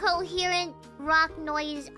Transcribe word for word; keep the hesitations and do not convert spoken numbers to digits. incoherent rock noise.